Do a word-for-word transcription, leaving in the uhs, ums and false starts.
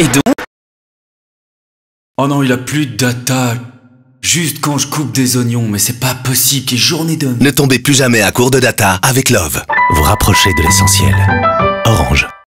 Et donc? Oh non, il a plus de data. Juste quand je coupe des oignons, mais c'est pas possible, quelle journée de... Ne tombez plus jamais à court de data avec Love. Vous rapprochez de l'essentiel. Orange.